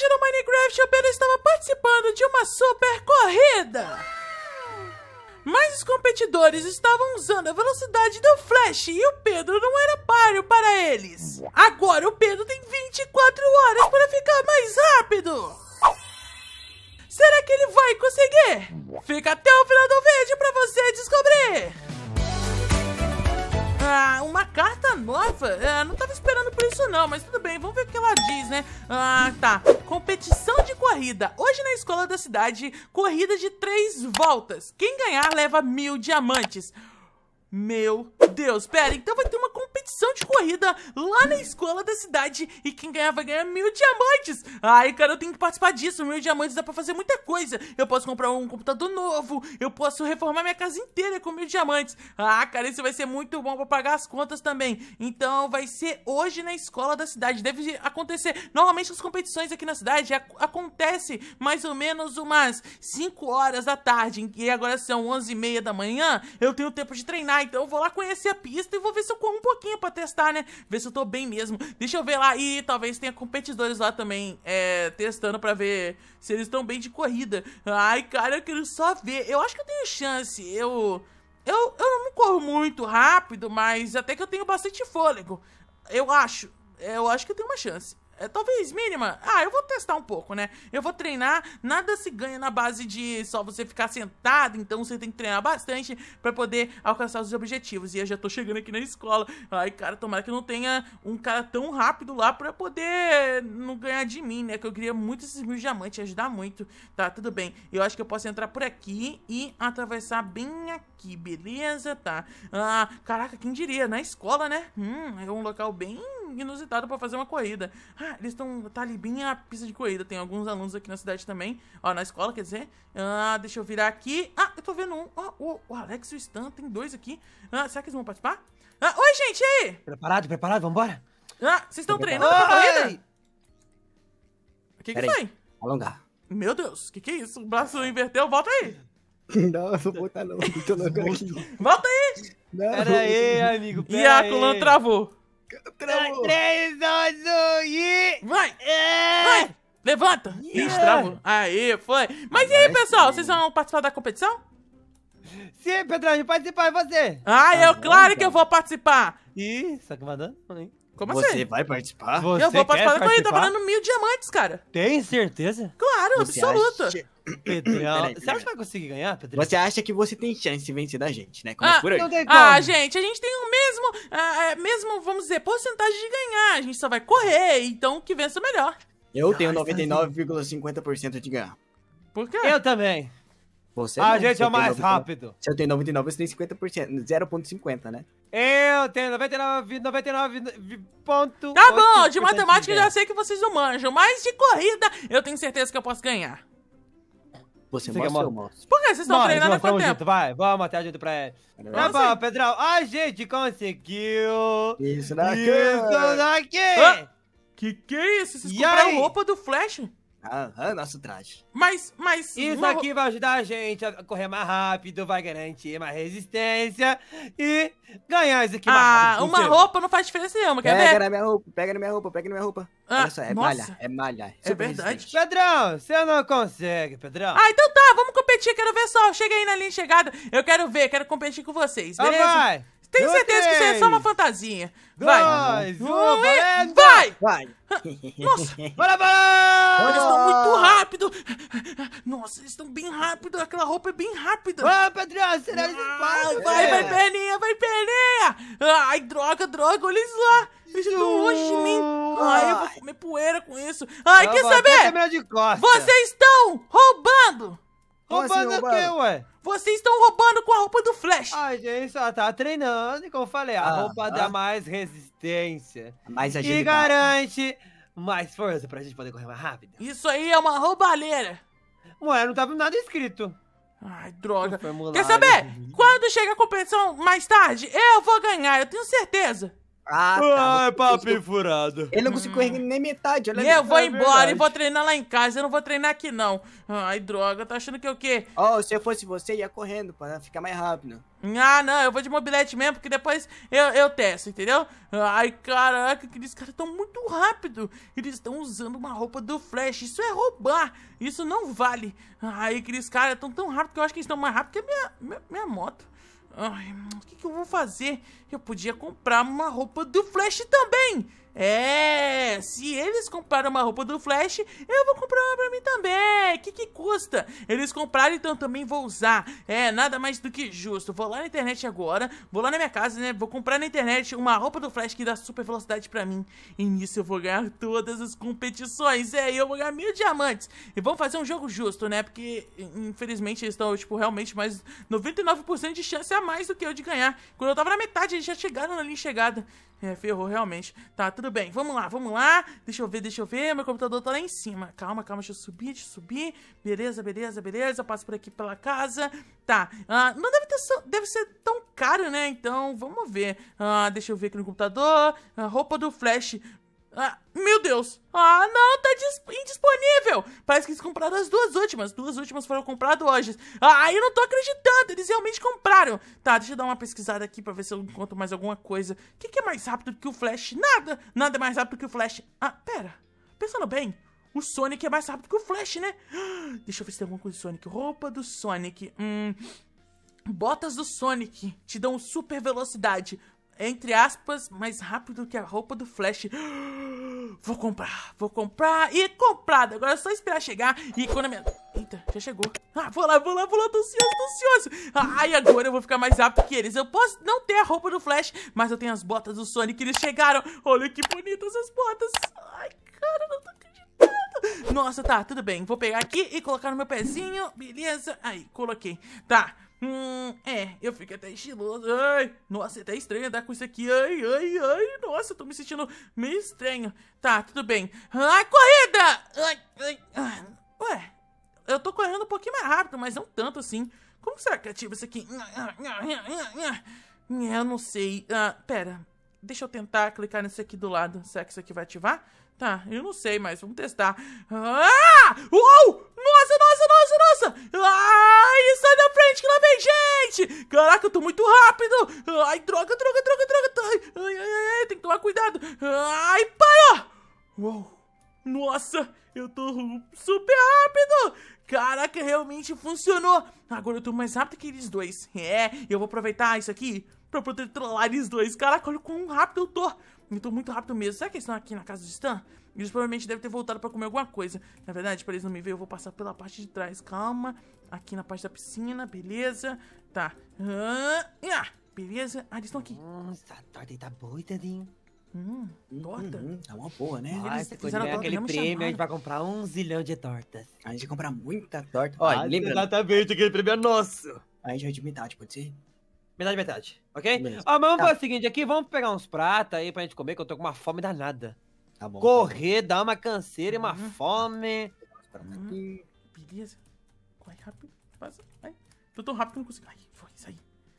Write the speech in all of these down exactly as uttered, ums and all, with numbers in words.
Hoje no Minecraft eu apenas estava participando de uma super corrida. Mas os competidores estavam usando a velocidade do Flash e o Pedro não era páreo para eles. Agora o Pedro tem vinte e quatro horas para ficar mais rápido. Será que ele vai conseguir? Fica até o final do vídeo para você descobrir. Ah, uma carta nova? Ah, não estava esperando por isso não, mas tudo bem, vamos ver o que ela diz, né? Ah, tá. Competição de corrida. Hoje na escola da cidade, corrida de três voltas. Quem ganhar leva mil diamantes. Meu Deus, pera, então vai ter uma competição de corrida lá na escola da cidade e quem ganhar vai ganhar mil diamantes. Ai, cara, eu tenho que participar disso. Mil diamantes dá pra fazer muita coisa. Eu posso comprar um computador novo, eu posso reformar minha casa inteira com mil diamantes. Ah, cara, isso vai ser muito bom pra pagar as contas também. Então vai ser hoje na escola da cidade. Deve acontecer, normalmente as competições aqui na cidade ac acontece mais ou menos umas cinco horas da tarde. E agora são onze e meia da manhã, eu tenho tempo de treinar. Então eu vou lá conhecer a pista e vou ver se eu corro um pouquinho pra testar, né? Ver se eu tô bem mesmo. Deixa eu ver lá. E talvez tenha competidores lá também, é, testando pra ver se eles estão bem de corrida. Ai, cara, eu quero só ver. Eu acho que eu tenho chance. Eu, eu, eu não corro muito rápido, mas até que eu tenho bastante fôlego. Eu acho. Eu acho que eu tenho uma chance. É, talvez mínima. Ah, eu vou testar um pouco, né? Eu vou treinar. Nada se ganha na base de só você ficar sentado. Então você tem que treinar bastante pra poder alcançar os objetivos. E eu já tô chegando aqui na escola. Ai, cara, tomara que não tenha um cara tão rápido lá pra poder não ganhar de mim, né? Que eu queria muito esses mil diamantes, ajudar muito. Tá, tudo bem. Eu acho que eu posso entrar por aqui e atravessar bem aqui, beleza? Tá. Ah, caraca, quem diria? Na escola, né? Hum, é um local bem inusitado pra fazer uma corrida. Ah, eles estão... Tá ali bem a pista de corrida. Tem alguns alunos aqui na cidade também. Ó, na escola, quer dizer. Ah, deixa eu virar aqui. Ah, eu tô vendo um. Ó, oh, o Alex e o Stan. Tem dois aqui. Ah, será que eles vão participar? Ah, oi, gente, e aí? Preparado, preparado, vambora? Ah, vocês estão treinando pra corrida? O que que foi? Alongar. Meu Deus, que que é isso? O braço inverteu, volta aí. Não, eu vou botar não. Volta aí. Não. Pera aí, amigo, pera aí. E a coluna travou. Travou. três, dois, um e... Vai! É. Vai! Levanta! Yeah. Ixi, travou. Aí, foi. Mas e aí, pessoal? Vocês vão participar da competição? Sim, Pedro, a gente participar, é você! Ah, eu, tá claro bom, que eu vou participar! Ih, tá mandando? Como você assim? Você vai participar? Você eu vou participar da corrida, tá valendo mil diamantes, cara! Tem certeza? Claro, você absoluta! Acha... Pedrão, peraí, você acha que vai conseguir ganhar, Pedrão? Você acha que você tem chance de vencer da gente, né? Como ah, é por aí? Não tem como. Ah, gente, a gente tem o mesmo, ah, mesmo, vamos dizer, porcentagem de ganhar. A gente só vai correr, então o que vença melhor. Eu tenho noventa e nove vírgula cinquenta por cento de ganhar. Por quê? Eu também. Você a não, gente é o mais rápido. Se eu tenho noventa e nove por cento, você tem cinquenta por cento. zero vírgula cinquenta, né? Eu tenho noventa e nove vírgula noventa e nove por cento. Tá bom, de matemática eu já sei que vocês não manjam, mas de corrida eu tenho certeza que eu posso ganhar. Você, você mostra ou eu mostro? Por que vocês estão Nós, treinando há quanto tempo? Junto, vai, vamos até junto pra ele. Tá bom, Pedrão, a gente conseguiu! Isso daqui! Isso daqui! Ah, que que é isso? Vocês e compraram aí? Roupa do Flash? Ah, ah, nosso traje. Mas, mas... Isso uma... aqui vai ajudar a gente a correr mais rápido, vai garantir mais resistência e ganhar isso aqui mais ah, rápido. Ah, uma roupa não faz diferença nenhuma, quer pega ver? Pega na minha roupa, pega na minha roupa, pega na minha roupa. Ah, olha só, é nossa. malha, é malha. É verdade. Resistente. Pedrão, você não consegue, Pedrão. Ah, então tá, vamos competir, quero ver só. Chega aí na linha de chegada, eu quero ver, quero competir com vocês, beleza? Ah, vai. Tenho certeza três, que você é só uma fantasia. Vai! Dois, um, um, e... Vai! Vai! Nossa! Bora, bora! Eles estão muito rápido! Nossa, eles estão bem rápido! Aquela roupa é bem rápida! Ah, Pedrão, será que eles passam? Vai, vai, perninha, vai, perninha! Ai, droga, droga, olha isso lá! Eles estão longe de mim! Ai, eu vou comer poeira com isso! Ai, eu quer saber? De Vocês estão roubando! Roubando assim, o quê, ué? Vocês estão roubando com a roupa do Flash. A gente só tá treinando, e como eu falei, a ah, roupa ah. dá mais resistência. Mais agilidade. E garante mais força pra gente poder correr mais rápido. Isso aí é uma roubalheira. Ué, não tava nada escrito. Ai, droga. Quer saber? Quando chega a competição mais tarde, eu vou ganhar, eu tenho certeza. Ah, tá. Ai, papo furado. Ele não conseguiu correr nem metade. Olha, eu vou embora e vou treinar lá em casa. Eu não vou treinar aqui, não. Ai, droga. Tá achando que é o quê? Ó, oh, se eu fosse você, ia correndo pra ficar mais rápido. Ah, não, eu vou de mobilete mesmo, porque depois eu, eu testo, entendeu? Ai, caraca, aqueles caras estão muito rápido. Eles estão usando uma roupa do Flash. Isso é roubar, isso não vale. Ai, aqueles caras estão tão rápido que eu acho que eles estão mais rápido que a minha, minha, minha moto. Ai, o que, que eu vou fazer? Eu podia comprar uma roupa do Flash também. É, se eles compraram uma roupa do Flash, eu vou comprar uma pra mim também. O que que custa? Eles compraram, então também vou usar. É, nada mais do que justo. Vou lá na internet agora, vou lá na minha casa, né? Vou comprar na internet uma roupa do Flash que dá super velocidade pra mim. E nisso eu vou ganhar todas as competições. É, e eu vou ganhar mil diamantes. E vamos fazer um jogo justo, né? Porque, infelizmente, eles estão, tipo, realmente mais noventa e nove por cento de chance a mais do que eu de ganhar. Quando eu tava na metade, eles já chegaram na linha de chegada. É, ferrou, realmente. Tá, tudo bem. Vamos lá, vamos lá. Deixa eu ver, deixa eu ver. Meu computador tá lá em cima. Calma, calma, deixa eu subir, deixa eu subir. Beleza, beleza, beleza. Eu passo por aqui pela casa. Tá. Ah, não deve ter so... deve ser tão caro, né? Então, vamos ver. Ah, deixa eu ver aqui no computador. A roupa do Flash. Ah, meu Deus. Ah, não, tá indisponível. Parece que eles compraram as duas últimas. Duas últimas foram compradas hoje. Ah, eu não tô acreditando, eles realmente compraram. Tá, deixa eu dar uma pesquisada aqui pra ver se eu encontro mais alguma coisa. O que, que é mais rápido que o Flash? Nada, nada é mais rápido que o Flash. Ah, pera, pensando bem, o Sonic é mais rápido que o Flash, né? Deixa eu ver se tem alguma coisa do Sonic. Roupa do Sonic. Hum, botas do Sonic te dão super velocidade, entre aspas, mais rápido que a roupa do Flash. Vou comprar, vou comprar e comprado. Agora é só esperar chegar e quando a minha... Eita, já chegou. Ah, vou lá, vou lá, vou lá, tô ansioso, tô ansioso. Ai, ah, agora eu vou ficar mais rápido que eles. Eu posso não ter a roupa do Flash, mas eu tenho as botas do Sonic, eles chegaram. Olha que bonitas as botas. Ai, cara, não tô acreditando. Nossa, tá, tudo bem. Vou pegar aqui e colocar no meu pezinho, beleza. Aí, coloquei. Tá. Hum, é, eu fico até estiloso. Ai, nossa, é até estranho andar com isso aqui. Ai, ai, ai, nossa, eu tô me sentindo meio estranho. Tá, tudo bem. Ai, corrida! Ai, ai, ai. Ué, eu tô correndo um pouquinho mais rápido, mas não tanto assim. Como será que ativa isso aqui? Eu não sei. Ah, pera, deixa eu tentar clicar nesse aqui do lado. Será que isso aqui vai ativar? Tá, eu não sei, mas vamos testar. Ah! Uou! Nossa, nossa, nossa, nossa! Ai, sai da frente que lá vem gente! Caraca, eu tô muito rápido! Ai, droga, droga, droga, droga! Ai, ai, ai, tem que tomar cuidado! Ai, parou! Uou! Nossa, eu tô super rápido! Caraca, realmente funcionou! Agora eu tô mais rápido que eles dois. É, eu vou aproveitar isso aqui pra poder trollar eles dois. Caraca, olha o quão rápido eu tô! Eu tô muito rápido mesmo. Será que eles estão aqui na casa do Stan? Eles provavelmente devem ter voltado pra comer alguma coisa. Na verdade, pra eles não me verem, eu vou passar pela parte de trás. Calma. Aqui na parte da piscina, beleza. Tá. Ah, beleza. Ah, eles estão aqui. Hum, torta. Hum, é uma boa, né? Ah, eles fizeram a torta, aquele prêmio, a gente vai comprar um zilhão de tortas. A gente vai comprar muita torta. Olha, ah, lembra? Exatamente, aquele prêmio é nosso. A gente vai de metade, pode ser? Metade, metade, ok? Mesmo. Ó, mas vamos tá. fazer o seguinte aqui, vamos pegar uns pratos aí pra gente comer, que eu tô com uma fome danada. Tá bom. Correr, tá bom. Dar uma canseira e uma uhum. fome. Uhum. Beleza. Corre rápido. Passa. Ai. Tô tão rápido que não consigo. Ai, foi, sai.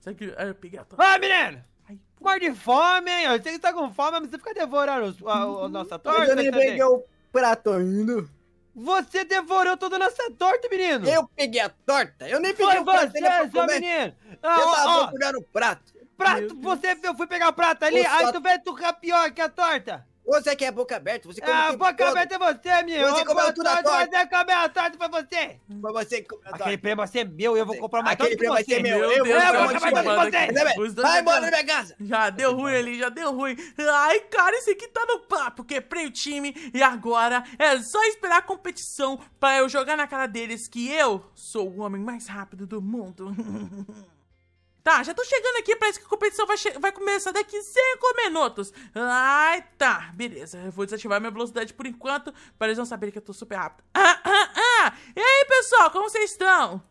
Será que eu peguei a torta? Vai, menino! Morre de fome, hein? Eu sei que tá com fome, mas você fica devorando os, a, a nossa torta. Eu nem peguei o prato ainda. Você devorou toda a nossa torta, menino! Eu peguei a torta! Eu nem peguei o prato! Foi você, seu menino! Ah, eu tava procurando o prato! Prato! Você, eu fui pegar o prato ali, aí tu veio tu rapiou que a torta! Você que é boca aberta, você comeu tudo! Ah, boca aberta é você, menino! Você comeu tudo a torta! Você comeu a torta, foi você! Foi você que comeu a torta! Aquele prêmio vai ser meu, eu vou comprar mais torta que você! Aquele prêmio vai ser meu, eu vou comprar mais torta que você! Vai embora da minha casa! Já deu ruim ali, já deu ruim! Ai, cara, esse aqui tá no papo! Quebrei o time e agora é só esperar a competição pra eu jogar na cara deles que eu sou o homem mais rápido do mundo! Tá, já tô chegando aqui, parece que a competição vai, vai começar daqui cinco minutos. Ai, tá, beleza. Eu vou desativar minha velocidade por enquanto, pra eles não saberem que eu tô super rápido. Ah, ah, ah! E aí, pessoal, como vocês estão?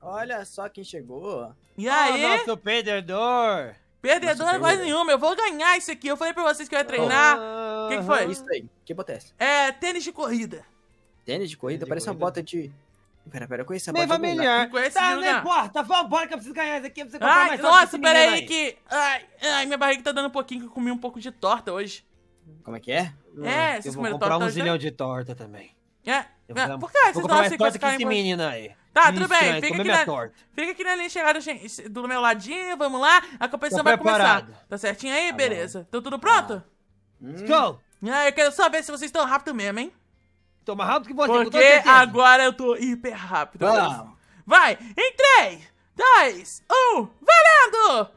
Olha só quem chegou. E aí? Ah, nosso perdedor. Perdedor não é coisa nenhuma, eu vou ganhar isso aqui. Eu falei pra vocês que eu ia treinar. O que que foi? Isso aí, que acontece? É, tênis de corrida. Tênis de corrida? Parece uma bota de... Pera, pera, eu conheço a bota. Meu familiar. Tá, não importa. Vambora que eu preciso ganhar isso aqui. Eu preciso comprar ai, mais nossa, pera aí, aí que... Ai, ai, minha barriga tá dando um pouquinho que eu comi um pouco de torta hoje. Como é que é? É, eu vocês comeram torta hoje? Eu vou comprar um zilhão de torta também. É? Eu vou, é. Dar... Por que? Vou vocês comprar mais torta que esse menino aí. Tá, tudo bem. Estranho, fica, aqui na, fica aqui na linha chegada do meu ladinho, vamos lá. A competição vai preparado. começar. Tá certinho aí? Tá beleza. Bom. Tô tudo pronto? Ah. Let's go! Ah, eu quero só ver se vocês estão rápido mesmo, hein? Tô mais rápido que você. Porque agora eu tô hiper rápido. Ah. Vai! Em três, dois, um, valendo!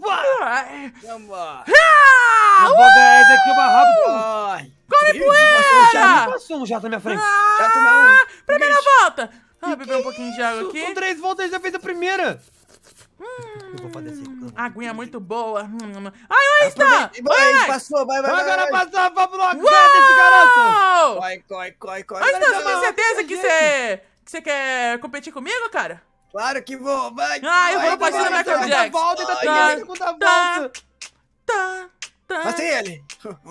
Vai! Vamos! Ah! Eu vou ganhar esse aqui o mais rápido. Come poeira! Já me passou um jato na minha frente. Ah! Já tomou um. Primeira Ixi. volta! Ah, beber um pouquinho isso? de água aqui. Com três voltas já fez a primeira. Hum, eu vou fazer assim. Aguinha muito boa. Ai, olha está. Vai, passou, vai, vai. Agora passou, vamos logo. Desse garoto. Corre, corre, corre, corre. Mas você tem certeza que você que você quer competir comigo, cara? Claro que vou, vai. Ah, eu vou passar na Michael Jackson. Volta, volta, volta. Tá. Passei ele!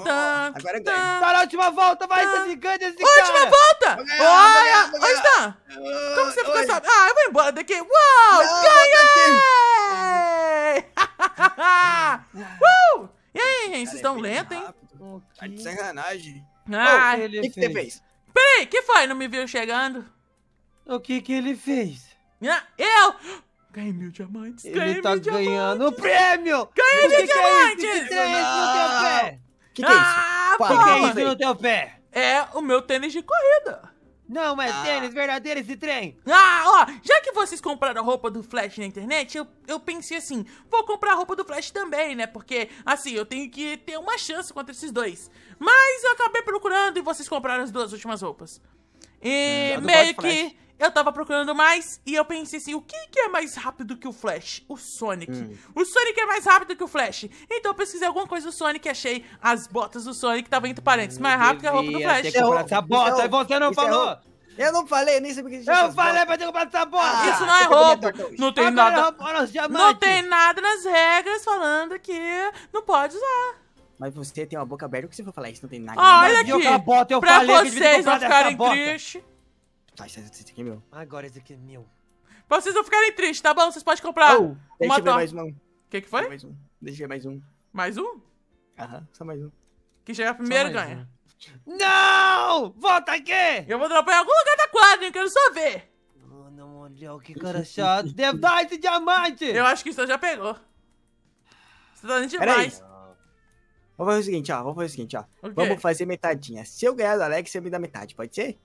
Tá, agora ganha! Tá, tá na última volta, vai, tá gigante esse cara! Última volta! Olha! Olha, Stan! Como você ficou sabendo? Ah, eu vou embora daqui! Uou! Ganhei! uh! E aí, gente? Vocês estão lentos, hein? Tá de sacanagem! Ah, o que você fez? Peraí, que foi? Não me viu chegando? O que que ele fez? Eu! Ganhei mil diamantes, Ele ganhei tá mil ganhando diamantes. prêmio! Ganhei mil diamantes! O que, que é isso no teu pé? O que, que é isso? Ah, o que é isso no teu pé? É o meu tênis de corrida. Não, mas ah. tênis verdadeiro esse trem. Ah, ó, já que vocês compraram a roupa do Flash na internet, eu, eu pensei assim, vou comprar a roupa do Flash também, né? Porque, assim, eu tenho que ter uma chance contra esses dois. Mas eu acabei procurando e vocês compraram as duas últimas roupas. E hum, meio que... eu tava procurando mais e eu pensei assim, o que que é mais rápido que o Flash? O Sonic. Hum. O Sonic é mais rápido que o Flash. Então eu pesquisei alguma coisa do Sonic e achei as botas do Sonic, tava entre parênteses, mais rápido que a roupa do Flash. Essa bota, e você não falou! Eu não falei, nem sabia que tinha. Eu falei pra ter comprado essa bota! Isso não é roubo! Não tem nada. Não tem nada nas regras falando que não pode usar. Mas você tem uma boca aberta, o que você vai falar? Isso não tem nada. Olha aqui, pra vocês não ficarem tristes. Esse aqui é meu. Agora esse aqui é meu. Pra vocês não ficarem tristes, tá bom? Vocês podem comprar oh, uma deixa eu ver mais um. Que que foi? Mais um. Deixa eu ver mais um. Mais um? Aham, só mais um. Quem chegar primeiro ganha. Um. Não! Volta aqui! Eu vou dropar em algum lugar da quadra, eu quero só ver. Oh, não, olha, que cara chato. Deve dar esse diamante! Eu acho que isso já pegou. Você tá dando demais. Vamos fazer o seguinte, ó. Vamos fazer o seguinte, ó. Okay. Vamos fazer metadinha. Se eu ganhar do Alex, você me dá metade, pode ser?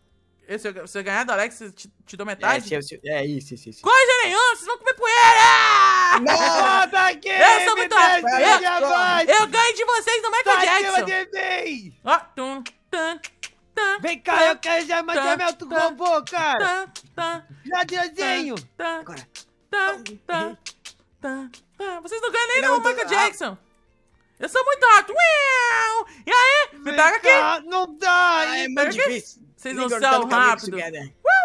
Se você ganhar do Alex, eu te, te dou metade? É, se, é isso, isso, isso. Coisa nenhuma, vocês vão comer poeira! Não, tá aqui! Eu sou muito rápido! Eu, eu ganho de vocês no Michael Jackson! Ó, tum, tum, tum. Vem cá, eu quero já mandar meu tu robô, cara! Já diazinho! Agora! Vocês não ganham nem no Michael Jackson! Eu sou muito rápido! E aí? Me pega aqui! Não dá! É muito difícil! Vocês não são rápidos.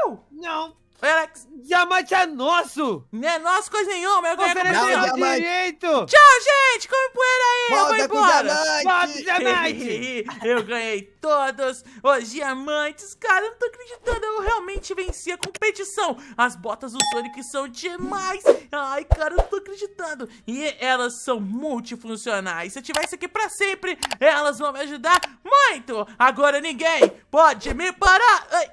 Uh! Não. Alex. Diamante é nosso. Não é nosso coisa nenhuma. Eu ganhei o direito. Tchau, gente. Come poeira aí. Volta eu vou embora. Volta, diamante. Eu ganhei todos os diamantes. Cara, eu não tô acreditando. Eu realmente venci a competição. As botas do Sonic são demais. Ai, cara, eu não tô acreditando. E elas são multifuncionais. Se eu tiver isso aqui pra sempre, elas vão me ajudar muito. Agora ninguém pode me parar. Ai.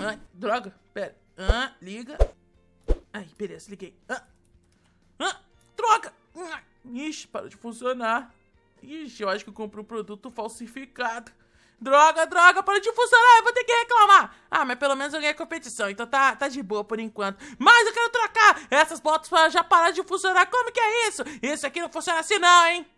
Ai, droga, pera. Ah, liga. Ai, beleza, liguei. Ah, ah, droga. Ixi, parou de funcionar. Ixi, eu acho que eu comprei um produto falsificado. Droga, droga, parou de funcionar. Eu vou ter que reclamar. Ah, mas pelo menos eu ganhei a competição, então tá, tá de boa por enquanto. Mas eu quero trocar essas botas pra já parar de funcionar. Como que é isso? Isso aqui não funciona assim não, hein?